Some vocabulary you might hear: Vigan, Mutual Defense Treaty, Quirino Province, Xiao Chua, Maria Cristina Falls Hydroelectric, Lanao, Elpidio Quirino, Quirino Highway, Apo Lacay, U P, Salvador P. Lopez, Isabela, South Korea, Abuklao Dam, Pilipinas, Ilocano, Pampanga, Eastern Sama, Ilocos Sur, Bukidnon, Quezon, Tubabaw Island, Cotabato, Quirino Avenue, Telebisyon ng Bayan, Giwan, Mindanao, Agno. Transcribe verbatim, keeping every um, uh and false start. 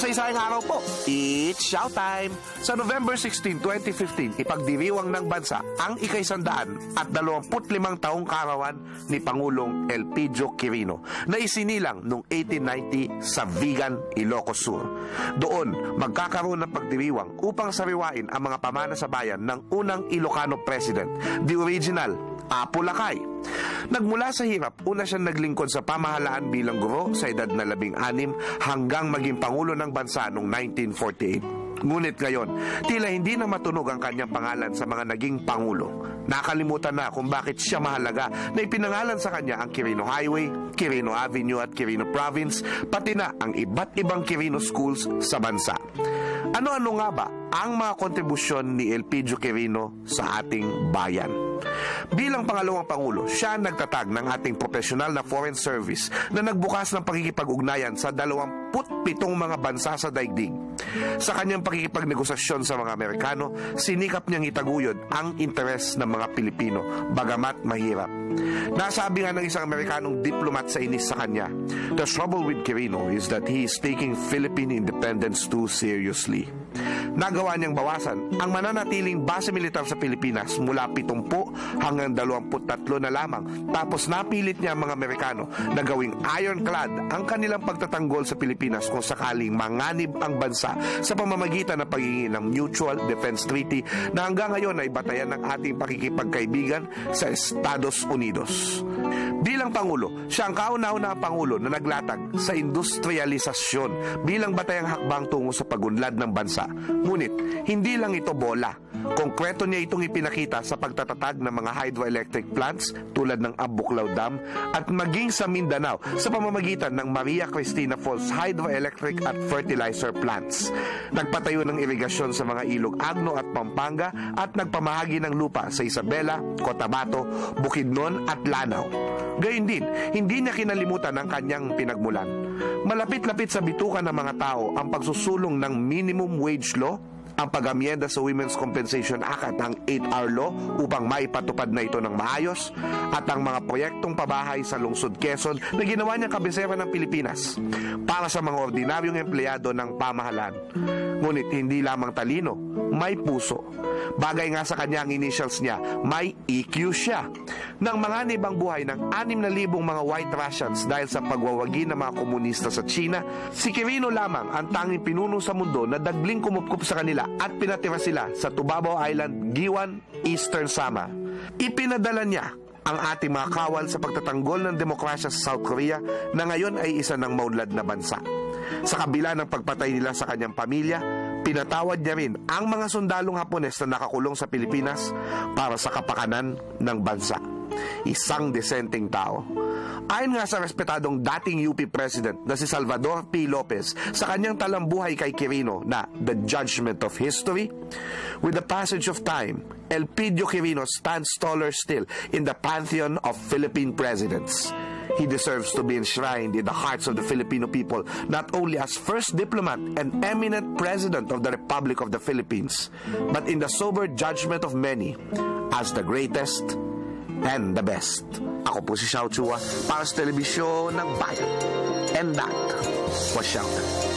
kasaysayan na araw po. It's shout time! Sa November sixteen, twenty fifteen, ipagdiriwang ng bansa ang ikaisandaan at dalawamput limang taong karawan ni Pangulong Elpidio Quirino na isinilang noong eighteen ninety sa Vigan, Ilocos Sur. Doon, magkakaroon ng pagdiriwang upang sariwain ang mga pamana sa bayan ng unang Ilocano President, the original, Apo Lacay. Nagmula sa hirap, una siyang naglingkod sa pamahalaan bilang guro sa edad na labing anim hanggang maging Pangulo ng Bansa noong nineteen forty-eight. Ngunit ngayon, tila hindi na matunog ang kanyang pangalan sa mga naging Pangulo. Nakalimutan na kung bakit siya mahalaga na ipinangalan sa kanya ang Quirino Highway, Quirino Avenue at Quirino Province, pati na ang iba't ibang Quirino schools sa bansa. Ano-ano nga ba ang mga kontribusyon ni Elpidio Quirino sa ating bayan? Bilang pangalawang Pangulo, siya nagtatag ng ating professional na foreign service na nagbukas ng pakikipag-ugnayan sa dalawampu't pitong mga bansa sa daigdig. Sa kanyang pakikipag-negosasyon sa mga Amerikano, sinikap niyang itaguyod ang interes ng mga Pilipino, bagamat mahirap. Nasabi nga ng isang Amerikanong diplomat sa inis sa kanya, "The trouble with Quirino is that he is taking Philippine independence too seriously." Nagawa niyang bawasan ang mananatiling base militar sa Pilipinas mula pitungpo hanggang dalawampu't tatlo na lamang, tapos napilit niya ang mga Amerikano na gawing ironclad ang kanilang pagtatanggol sa Pilipinas kung sakaling manganib ang bansa sa pamamagitan ng pagiging ng Mutual Defense Treaty na hanggang ngayon ay batayan ng ating pakikipagkaibigan sa Estados Unidos. Bilang Pangulo, siya ang kauna-una ang Pangulo na naglatag sa industrialisasyon bilang batayang hakbang tungo sa pagunlad ng bansa. Ngunit, hindi lang ito bola. Konkreto niya itong ipinakita sa pagtatatag ng mga hydroelectric plants tulad ng Abuklao Dam at maging sa Mindanao sa pamamagitan ng Maria Cristina Falls Hydroelectric at Fertilizer Plants. Nagpatayo ng irigasyon sa mga ilog Agno at Pampanga at nagpamahagi ng lupa sa Isabela, Cotabato, Bukidnon at Lanao. Gayun din, hindi niya kinalimutan ang kanyang pinagmulan. Malapit-lapit sa bituka ng mga tao ang pagsusulong ng minimum wage law, ang pag-amyenda sa Women's Compensation Act at ang eight hour law upang maipatupad na ito ng maayos, at ang mga proyektong pabahay sa lungsod Quezon na ginawa niya kabisera ng Pilipinas para sa mga ordinaryong empleyado ng pamahalaan. Ngunit hindi lamang talino, may puso. Bagay nga sa kanya ang initials niya, may E Q siya. Nang manganib ang buhay ng anim na libong mga White Russians dahil sa pagwawagi ng mga komunista sa China, si Quirino lamang ang tanging pinuno sa mundo na dagling kumupkup sa kanila at pinatira sila sa Tubabaw Island, Giwan, Eastern Sama. Ipinadala niya ang ating mga kawal sa pagtatanggol ng demokrasya sa South Korea na ngayon ay isa ng maunlad na bansa. Sa kabila ng pagpatay nila sa kanyang pamilya, pinatawad niya rin ang mga sundalong Hapones na nakakulong sa Pilipinas para sa kapakanan ng bansa. Isang desenteng tao. Ayon nga sa respetadong dating U P President na si Salvador P. Lopez sa kanyang talambuhay kay Quirino na The Judgment of History, with the passage of time, Elpidio Quirino stands taller still in the pantheon of Philippine presidents. He deserves to be enshrined in the hearts of the Filipino people, not only as first diplomat and eminent president of the Republic of the Philippines, but in the sober judgment of many, as the greatest and the best. Ako po si Xiao Chua para sa Telebisyon ng Bayan. And that was Xiao.